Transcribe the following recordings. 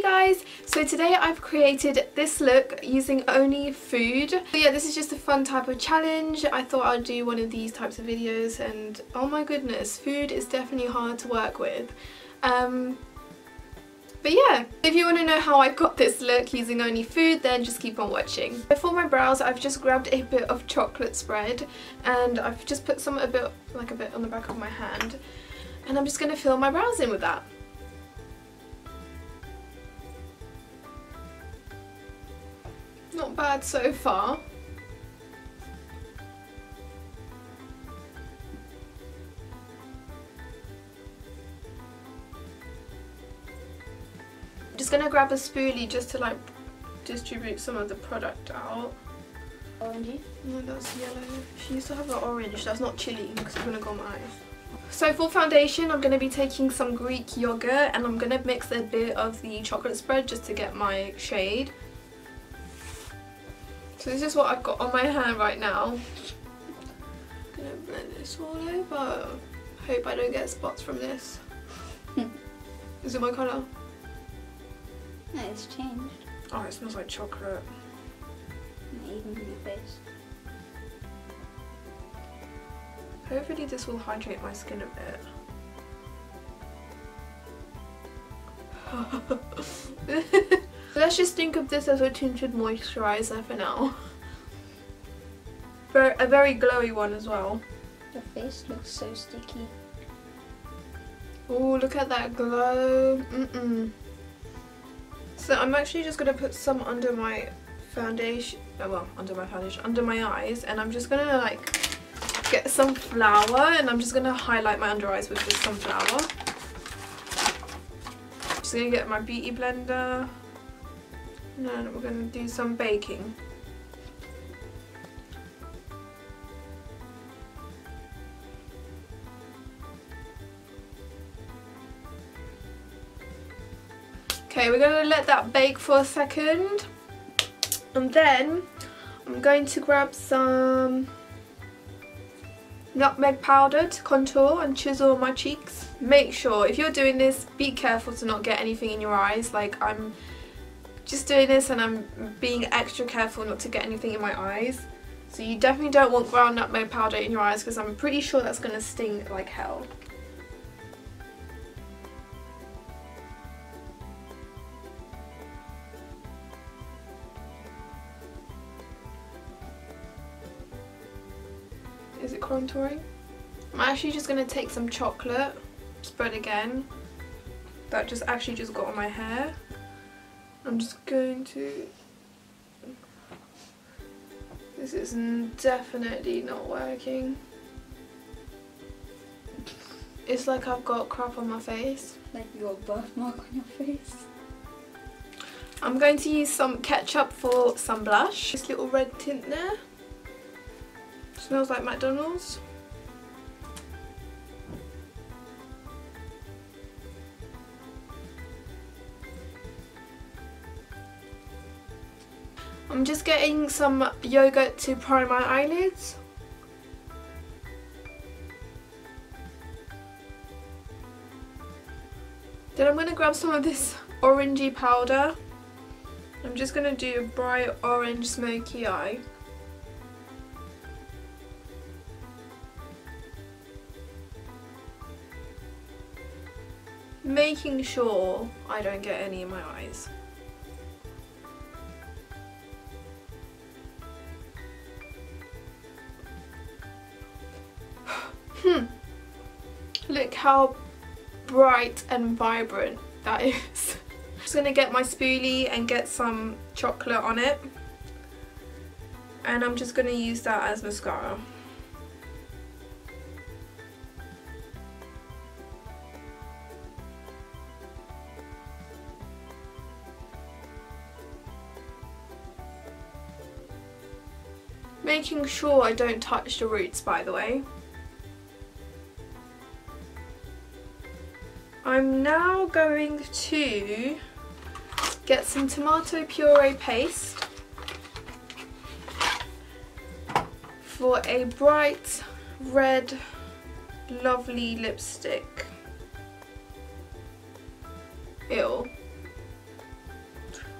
Hey guys, so today I've created this look using only food. So yeah, this is just a fun type of challenge. I thought I'd do one of these types of videos and oh my goodness, food is definitely hard to work with. But yeah, if you want to know how I got this look using only food, then just keep on watching. For my brows, I've just grabbed a bit of chocolate spread and I've just put a bit on the back of my hand, and I'm just going to fill my brows in with that. Not bad so far. I'm just going to grab a spoolie just to like distribute some of the product out. Orangey? No, that's yellow. She used to have an orange. That's not chilli because it's going to go on my eyes. So for foundation, I'm going to be taking some Greek yogurt and I'm going to mix a bit of the chocolate spread just to get my shade. So this is what I've got on my hand right now. I'm going to blend this all over. I hope I don't get spots from this. Is it my colour? No, it's changed. Oh, it smells like chocolate. Not even in your face. Hopefully this will hydrate my skin a bit. Let's just think of this as a tinted moisturiser for now. A very glowy one as well. The face looks so sticky. Oh, look at that glow. So I'm actually just going to put some under my foundation, under my eyes, and I'm just going to like get some flour and I'm just going to highlight my under eyes with just some flour. I'm just going to get my beauty blender. And we're going to do some baking. Okay, we're going to let that bake for a second. And then I'm going to grab some nutmeg powder to contour and chisel my cheeks. Make sure, if you're doing this, be careful to not get anything in your eyes. Like I'm just doing this and I'm being extra careful not to get anything in my eyes. So you definitely don't want ground nutmeg powder in your eyes because I'm pretty sure that's going to sting like hell. Is it contouring? I'm actually just going to take some chocolate spread again. That just got on my hair. I'm just going to... This is definitely not working. It's like I've got crap on my face. Like you got a birthmark on your face. I'm going to use some ketchup for some blush. This little red tint there. Smells like McDonald's. I'm just getting some yogurt to prime my eyelids. Then I'm going to grab some of this orangey powder. I'm just going to do a bright orange smoky eye. Making sure I don't get any in my eyes. Look how bright and vibrant that is. I'm just going to get my spoolie and get some chocolate on it. And I'm just going to use that as mascara. Making sure I don't touch the roots, by the way. I'm now going to get some tomato puree paste for a bright red, lovely lipstick. Ew.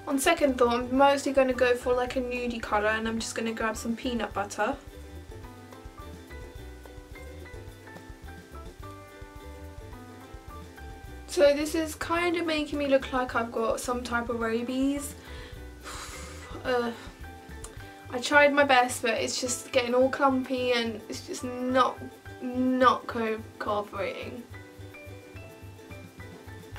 On second thought, I'm mostly going to go for like a nudie colour, and I'm just going to grab some peanut butter. So this is kind of making me look like I've got some type of rabies. I tried my best, but it's just getting all clumpy and it's just not cooperating.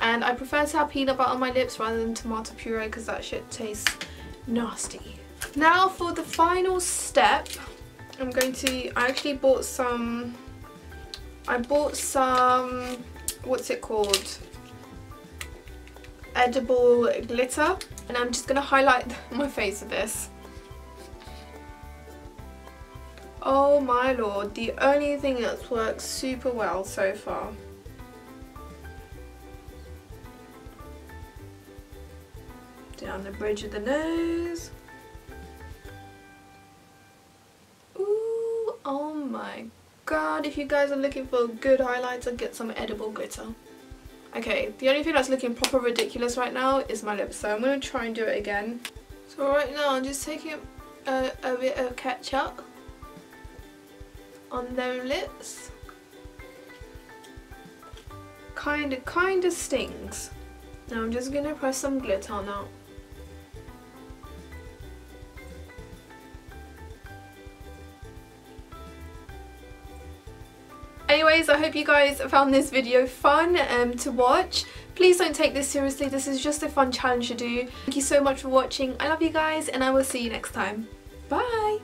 And I prefer to have peanut butter on my lips rather than tomato puree because that shit tastes nasty. Now for the final step, I'm going to... I bought some... what's it called? Edible glitter. And I'm just going to highlight my face with this. Oh my lord, the only thing that's worked super well so far. Down the bridge of the nose. Ooh, oh my god, if you guys are looking for a good highlighter, get some edible glitter. Okay, the only thing that's looking proper ridiculous right now is my lips, so I'm going to try and do it again. So right now I'm just taking a bit of ketchup on their lips. Kinda stings. Now I'm just going to press some glitter now. Anyways, I hope you guys found this video fun to watch. Please don't take this seriously, this is just a fun challenge to do. Thank you so much for watching, I love you guys, and I will see you next time. Bye!